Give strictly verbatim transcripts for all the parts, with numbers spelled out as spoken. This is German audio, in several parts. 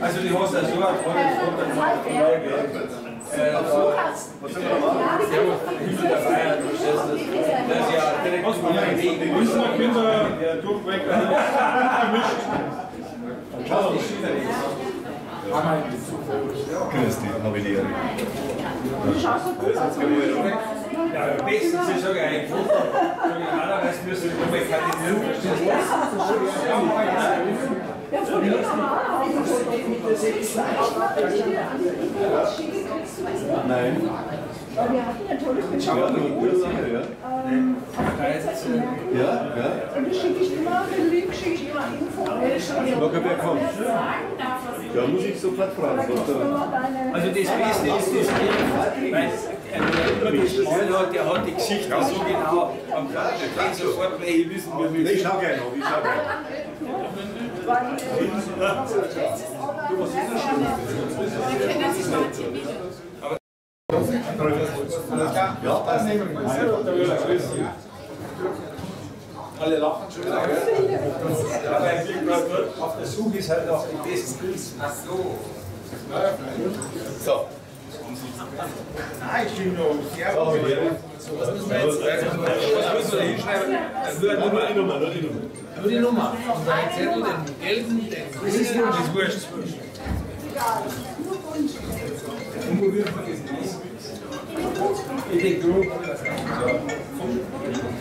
Also die hast ja so eine Frage, das hat was soll man machen? Ich bin dabei, du verstehst das. Das ist ja direkt aus meinem Weg. Münchner Kinder durchweg gemischt. Schau doch, ich wieder nichts. Grüß dich, habe ich dir. Du schaust so gut aus. Ja, am besten ist ja ein Foto. Normalerweise müssen wir bei Kategorien verstehen. Ja, von mir kann man auch ein Foto mit der Sechsen. Nein. Wir hatten ja tolles mit Schauen. Ja, ja. Und das schicke ich immer, den Link schicke ich immer Info. Locker, wer kommt? Da muss ich sofort fragen. Also das Beste ist das Ding. Der Beschwörer hat, der hat die Geschichte so genau am Platz. Ich kann sofort gleich wissen, wie wir. Ich schau gleich noch, ich schau gleich. Ja, passt. Alle lachen schon wieder. Aber ein Blick bleibt auf der Suche ist halt auch die besten Pilze. Ach so. So. Nein, ich bin noch. Was müssen wir jetzt? Was müssen wir da hinschreiben? Nur die Nummer, nur die Nummer. Nur die Nummer. Und dann erzählt du den gelben, den grünen. Das ist nur das Wurscht. Egal, nur Wunsch. Und wo wird man das nicht? In den Gruppen.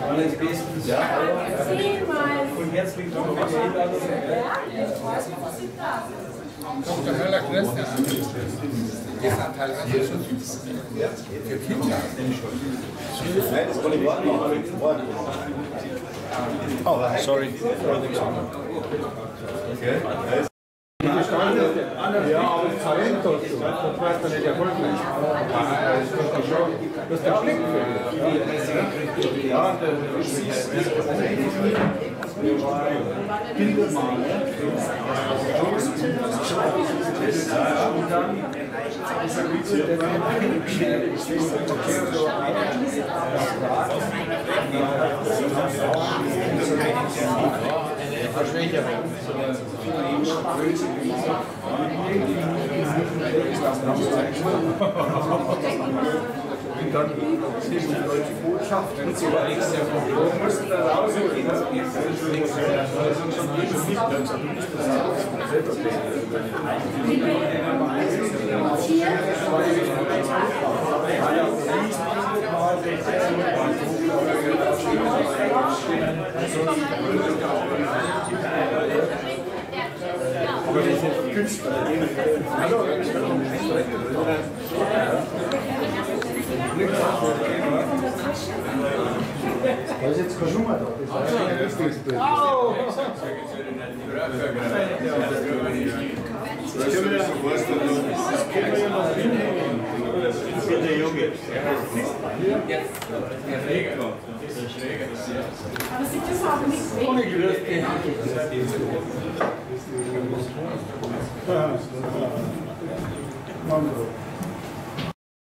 Alles bestens. Ja, und herzlichen Dank für die Einladung. Ja, ich weiß noch, was ich da habe. Doktor Höller-Knössner, die sind teilweise schon für Kinder. Nein, das kann ich warten, aber oh, sorry. Okay. Ja, aber das Talent, das weiß man nicht erfolgreich. Das ist schon, das ist der Blick für. Ja, das ist Bildet mal. Und dann zwischen die deutsche Botschaft und so weiter. Wir müssen da rausgehen. Das ist da ist jetzt kein Schummer da. Das ist ein lustiges Bild. Au! Das ist ja so was, das können wir ja noch hinhängen. Das wird der Junge. Jetzt. Der Schläger. Das ist der Schläger. Aber sieht das auch nicht weg? Ohne Gerüste. Ja.